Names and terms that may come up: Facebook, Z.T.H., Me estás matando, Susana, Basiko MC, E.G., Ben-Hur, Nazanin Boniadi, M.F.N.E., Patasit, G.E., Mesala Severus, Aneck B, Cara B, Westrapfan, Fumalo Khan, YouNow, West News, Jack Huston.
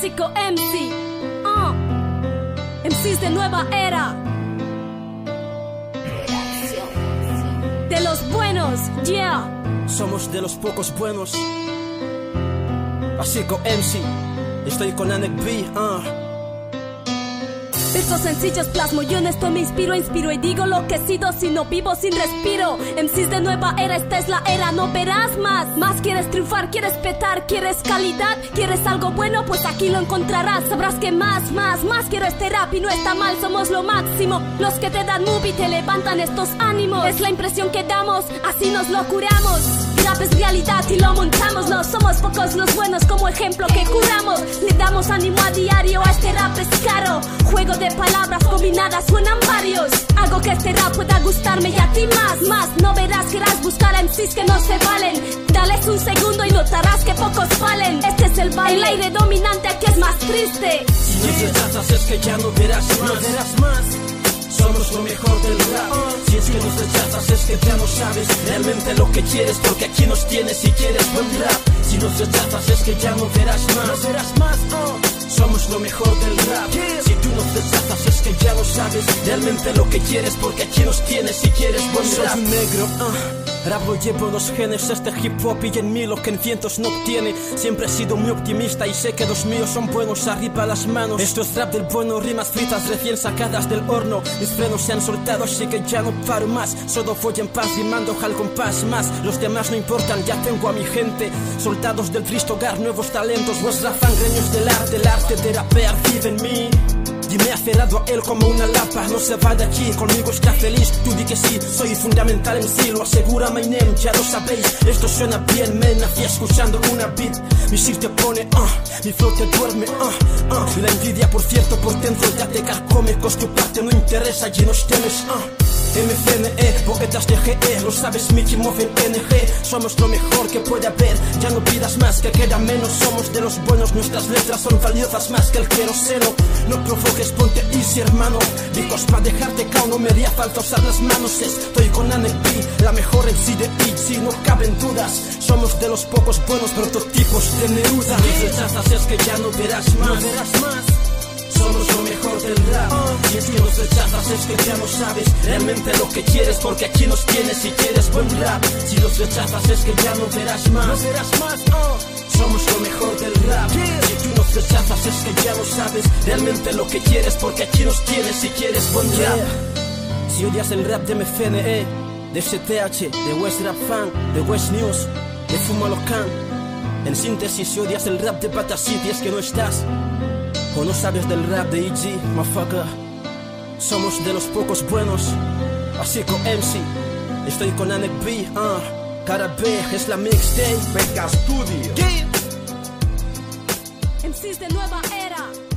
Basiko MC, MCs de nueva era, de los buenos, yeah. Somos de los pocos buenos. Basiko MC, estoy con Aneck B, Estos sencillos plasmo, yo en esto me inspiro y digo lo que sido, si no vivo sin respiro. MCs de nueva era, esta es la era, no verás más. Más quieres triunfar, quieres petar, quieres calidad, quieres algo bueno, pues aquí lo encontrarás. Sabrás que más quiero este rap y no está mal, somos lo máximo. Los que te dan movie te levantan estos ánimos. Es la impresión que damos, así nos lo curamos. Rap es realidad y lo montamos, no somos pocos los buenos como ejemplo que curamos. Le damos ánimo a diario, a este rap es caro. Juego de palabras combinadas suenan varios. Hago que este rap pueda gustarme y a ti más. No verás, querrás buscar a MCs que no se valen. Dales un segundo y notarás que pocos valen. Este es el baile, el aire dominante aquí es más triste. Si no te rechazas es que ya no verás más, no verás más. Somos lo mejor del rap. Si es que nos rechazas es que ya no sabes realmente lo que quieres, porque aquí nos tienes si quieres buen rap. Si nos rechazas es que ya no verás más, no verás más. Somos lo mejor del rap. Si tú nos rechazas es que ya no sabes realmente lo que quieres, porque aquí nos tienes si quieres buen rap. Soy un negro, rap lo llevo en los genes, este hip hop y en mí lo que en cientos no obtiene. Siempre he sido muy optimista y sé que los míos son buenos, arriba las manos. Esto es rap del bueno, rimas fritas recién sacadas del horno. Mis frenos se han soltado así que ya no paro más. Solo voy en paz rimando al compás más. Los demás no importan, ya tengo a mi gente. Soldados del triste hogar, nuevos talentos. Westrapfan, greños del arte de rapear, vive en mí. Y me he aferrado a él como una lapa, no se va de aquí, conmigo está feliz. Tú di que sí, soy fundamental en sí, lo asegura my name, ya lo sabéis. Esto suena bien, me nací escuchando una beat. Mi shit te pone, mi flow te duerme, Y la envidia por cierto por dentro ya te carcome, constiparte no interesa, llenos temes, M.F.N.E., poetas de G.E., lo sabes, Michi, Move, N.G. Somos lo mejor que puede haber, ya no pidas más, que queda menos. Somos de los buenos, nuestras letras son valiosas más que el queroseno. No provoques, ponte easy, hermano. Dicos, para dejarte cao no me haría falta usar las manos. Estoy con Aneck B, la mejor MC de E.G., no caben dudas. Somos de los pocos buenos prototipos de Neuda. Si rechazas es que ya no verás más, no verás más. Somos lo mejor del rap. Y es que nos rechazas es que ya no sabes realmente lo que quieres, porque aquí nos tienes si quieres buen rap. Si nos rechazas es que ya no verás más, no verás más. Somos lo mejor del rap. Si tú nos rechazas es que ya no sabes realmente lo que quieres, porque aquí nos tienes si quieres buen rap. Si odias el rap de M.F.N.E., de Z.T.H., de Westrapfan, de West News, de Fumalo Khan. En síntesis, si odias el rap de Patasit y es que no estás o no sabes del rap de E.G., motherfucker. Somos de los pocos buenos. Basiko MC, estoy con Aneck B, Cara B es la mixtape. Venga, estudio MCs de nueva era.